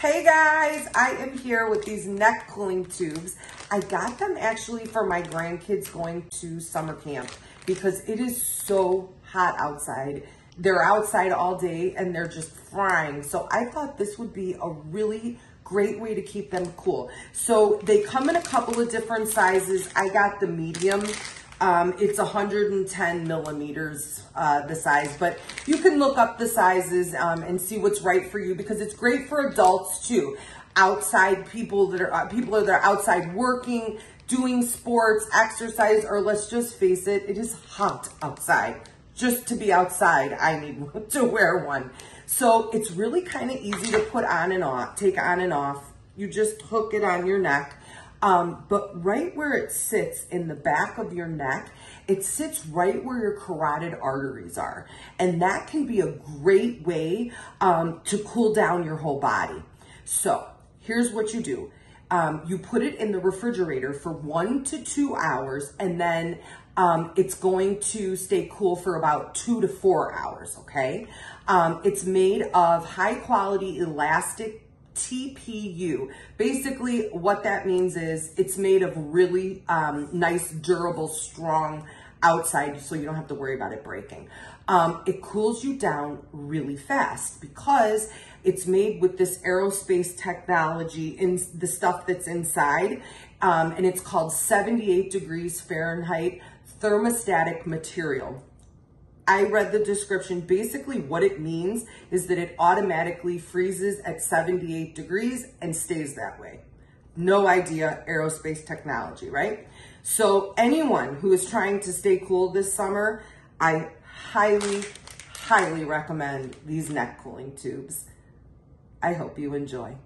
Hey guys, I am here with these neck cooling tubes. I got them actually for my grandkids going to summer camp because it is so hot outside. They're outside all day and they're just frying. So I thought this would be a really great way to keep them cool. So they come in a couple of different sizes. I got the medium. It's 110 millimeters, the size, but you can look up the sizes and see what's right for you because it's great for adults too. Outside people that are outside working, doing sports, exercise, or let's just face it is hot outside. Just to be outside, I need to wear one. So it's really kind of easy to put on and off, take on and off. You just hook it on your neck. But right where it sits in the back of your neck, it sits right where your carotid arteries are. And that can be a great way to cool down your whole body. So here's what you do. You put it in the refrigerator for 1 to 2 hours, and then it's going to stay cool for about 2 to 4 hours, okay? It's made of high quality elastic TPU. Basically, what that means is it's made of really nice, durable, strong outside, so you don't have to worry about it breaking. It cools you down really fast because it's made with this aerospace technology in the stuff that's inside, and it's called 78 degrees Fahrenheit thermostatic material. I read the description. Basically what it means is that it automatically freezes at 78 degrees and stays that way. No idea, aerospace technology, right? So anyone who is trying to stay cool this summer, I highly, highly recommend these neck cooling tubes. I hope you enjoy.